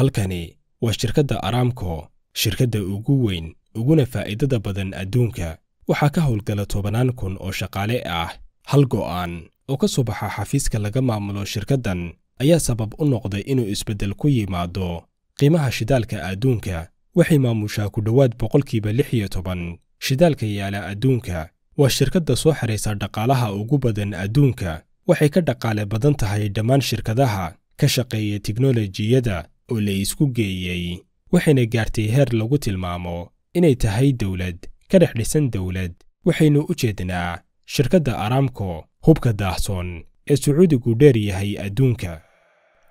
halkani waa shirkadda Aramco, shirkadda ugu weyn uguna faa'iidada badan adduunka. Waxaa ka hawlgala 10 kun oo shaqaale ah. Hal go'aan oo ka soo baxa xafiiska laga maamulo shirkaddan ayaa sabab u noqday inuu isbedel ku yimaado qiimaha shidaalka adduunka. Waxay maamushaa ku dhawaad 100% shidaalka yaala adduunka. Waa shirkadda soo xareysa dhaqaalaha ugu badan adduunka. Waxay ka dhaqaale badan tahay dhammaan shirkadaha ka shaqeeya teknolojiyada oo la isku geeyay. Waxayna gaartay heer lagu tilmaamo inay tahay dawlad ka dhexdhisan dawlad. Waxaynu u jeednaa shirkadda Aramco hubka daahson ee Sacuudigu dheer yahay adduunka.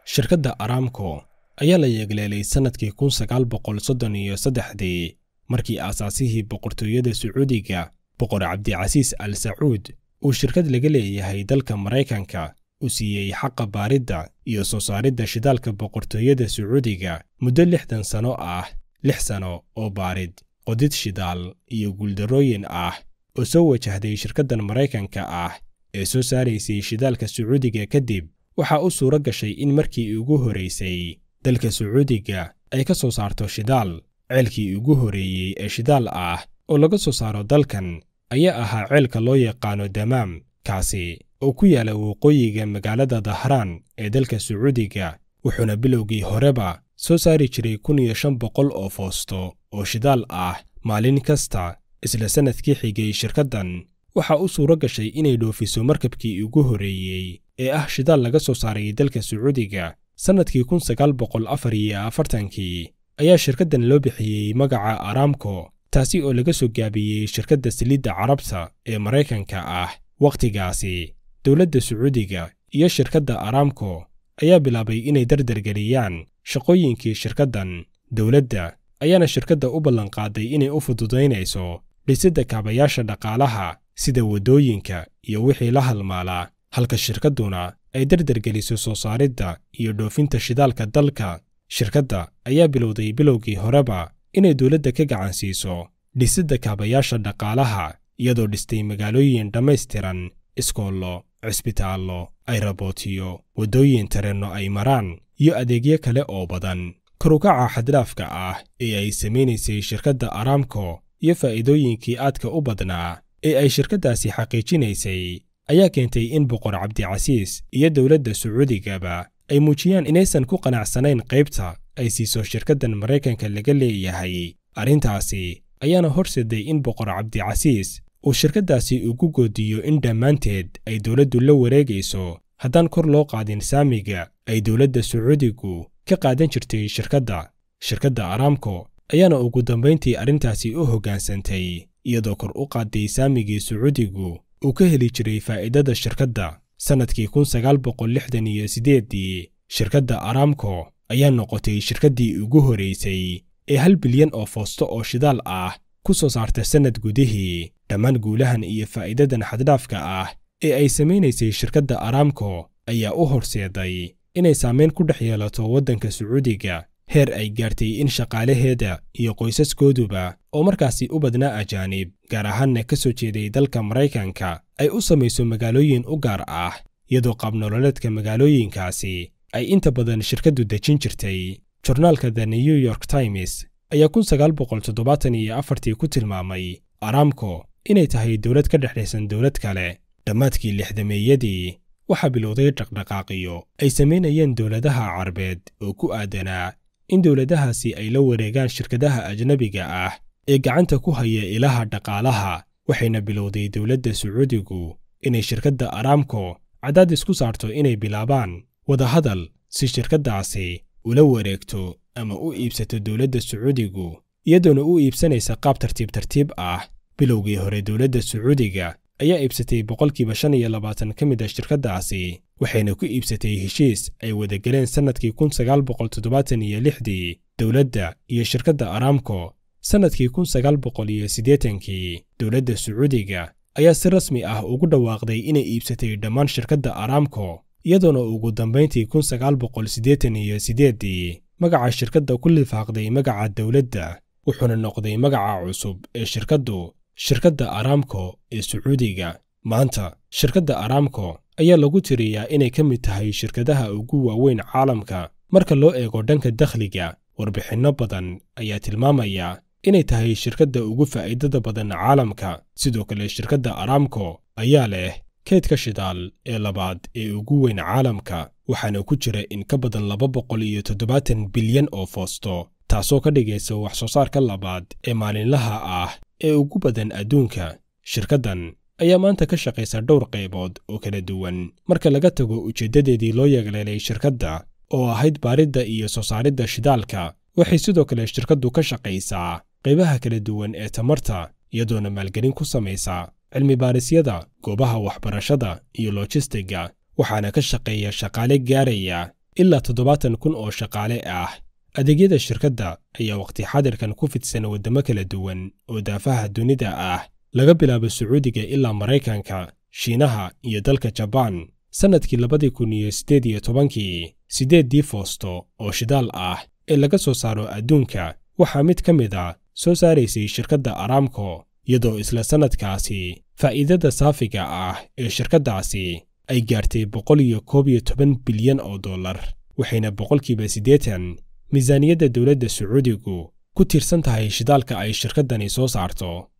Shirkadda Aramco ayaa la yeegleelay sanadkii 1933 markii aasaasihii boqortooyada Sacuudiga boqor Cabdicasiis Al Sacuud uu shirkad laga leeyahay dalka Maraykanka u siiyay xaqa baaridda iyo soo saaridda shidaalka boqortooyada Sacuudiga muddo 6 sano ah, 6 sano oo baarid qodid shidaal iyo guuldarooyin ah oo soo wajahday shirkaddan Maraykanka ah ee soo saaraysay shidaalka Sacuudiga kadib. Waxa uu suura gashay in markii ugu horeysay dalka Sacuudiga ay ka soo saarto shidaal. Ceelkii ugu horeeyay ee shidaal ah oo laga soo saaro dalkan ayaa ahaa ceelka loo yaqaano Damaam, kaasi oo ku yaala waqooyiga magaalada Dhahraan ee dalka Sacuudiga. Wuxuuna bilowgii horeba soo saari jiray 1500 oo foosto oo shidaal ah maalin kasta. Isla sanadkii xigay shirkaddan waxa uu suura gashay inay dhoofiso markabkii ugu horeeyay ee ah shidaal laga soo saaray dalka Sacuudiga. Sanadkii 1944 ayaa shirkaddan loo bixiyay magaca Aramco, taasi oo laga soo gaabiyay shirkadda saliidda Carabta ee Maraykanka ah. Waqtigaasi dawladda Sacuudiga iyo shirkadda Aramco ayaa bilaabay inay dardargeliyaan shaqooyinkii shirkaddan. Dawladda ayaana shirkadda u ballan qaaday inay u fududeynayso dhisidda kaabayaasha dhaqaalaha sida wadooyinka iyo wixii la halmaala, halka shirkadduna ay dardargeliso soo saaridda iyo dhoofinta shidaalka dalka. Shirkadda ayaa bilowday bilowgii horeba inay dawladda ka gacan siiso dhisidda kaabayaasha dhaqaalaha iyadoo dhistay magaalooyin dhammaystiran, iskoollo, cisbitaallo, ayrabootiyo, wadooyin tareenno ay maraan iyo adeegyo kale oo badan. Korukaca xadlaafka ah ee ay sameynaysay shirkadda Aramco iyo faa'iidooyinkii aadka u badnaa ee ay shirkaddaasi xaqiijinaysay ayaa keentay in boqor Cabdicasiis iyo dawladda Sacuudigaba ay muujiyaan inaysan ku qanacsanayn qaybta ay siiso shirkaddan Maraykanka laga leeyahay. Arrintaasi ayaana horseeday in boqor Cabdicasiis uu shirkaddaasi ugu goodiyo in dhammaanteed ay dawladdu la wareegayso haddaan kor loo qaadin saamiga ay dawladda Sacuudigu ka qaadan jirtay shirkadda. Shirkadda Aramco ayaana ugu dambeyntii arrintaasi u hoggaansantay iyadoo kor u qaaday saamigii Sacuudigu uu ka heli jiray faa'iidada shirkadda. Sanadkii 1968 shirkadda Aramco ayaa noqotay shirkaddii ugu horeysay ee 1 bilyan oo foosto oo shidaal ah ku soo saarta sanad gudihii. Dhammaan guulahan iyo faa'iidadan xaddaafka ah ee ay sameynaysay shirkadda Aramco ayaa u horseeday inay saameyn ku dhex yeelato waddanka Sacuudiga, heer ay gaartay in shaqaalaheeda iyo qoysaskooduba oo markaasi u badnaa ajaanib gaar ahaanna ka soo jeeday dalka Maraykanka ay u samayso magaalooyin u gaar ah, iyadoo qaab nololeedka magaalooyinkaasi ay inta badan shirkaddu dejin jirtay. Journaalka The New York Times ayaa 1974 ku tilmaamay Aramco inay tahay dawlad ka dhexdhisan dawlad kale. Dhammaadkii lixdameeyadii waxa bilowday dhaqdhaqaaqiyo ay sameynayeen dawladaha Carbeed oo ku aadanaa in dawladahaasi ay la wareegaan shirkadaha ajnabiga ah ee gacanta ku haya ilaha dhaqaalaha. Waxayna bilowday dawladda Sacuudigu inay shirkadda Aramco cadaadis ku saarto inay bilaabaan wadahadal si shirkaddaasi ula wareegto ama u iibsato dawladda Sacuudigu, iyadoona u iibsanaysa qaab tartiib tartiib ah. Bilowgii hore dawladda Sacuudiga ayaa iibsatay 25% ka mid ah shirkaddaasi, waxayna ku iibsatay heshiis ay wada galeen sanadkii 1976 dawladda iyo shirkadda Aramco. Sanadkii 1980 dawladda Sacuudiga ayaa si rasmi ah ugu dhawaaqday inay iibsatay dhammaan shirkadda Aramco, iyadoona ugu dambeyntii 1988 magaca shirkadda ku lifaaqday magaca dawladda, wuxuuna noqday magaca cusub ee shirkaddu shirkadda Aramco ee Sacuudiga. Maanta shirkadda Aramco ayaa lagu tiriyaa inay ka mid tahay shirkadaha ugu waaweyn caalamka, marka loo eego dhanka dakhliga warbixinno badan ayaa tilmaamaya inay tahay shirkadda ugu faa'iidada badan caalamka. Sidoo kale shirkadda Aramco ayaa leh kaydka shidaal ee labaad ee ugu weyn caalamka, waxaana ku jira in ka badan 270 bilyan oo foosto, taasoo ka dhigaysa wax soo saarka labaad ee maalinlaha ah ee ugu badan adduunka. Shirkaddan ayaa maanta ka shaqaysa dhowr qaybood oo kala duwan. Marka laga tago ujeedadeedii loo yeegleelay shirkadda oo ahayd baaridda iyo soo saaridda shidaalka, waxay sidoo kale shirkaddu ka shaqaysaa qaybaha kala duwan ee tamarta, iyadoona maalgelin ku samaysa cilmi-baarisyada, goobaha waxbarashada iyo logistiga, waxaana ka shaqeeya shaqaale gaaraya ilaa 70,000 oo shaqaale ah. Adeegyada shirkadda ayaa waqti xaadirkan ku fidsan waddamo kala duwan oo daafaha dunida ah, laga bilaabo Sacuudiga ilaa Maraykanka, Shiinaha iyo dalka Jabaan. Sanadkii 2018, 8 foosto oo shidaal ah ee laga soo saaro adduunka waxaa mid ka mid ah soo saaraysay shirkadda Aramco, iyadoo isla sanadkaasi faa'iidada saafiga ah ee shirkaddaasi ay gaartay $112 bilyan oo dollar, waxayna boqolkiiba 80 miisaaniyadda dowladda Sacuudigu ku tiirsan tahay shidaalka ay shirkaddani soo saarto.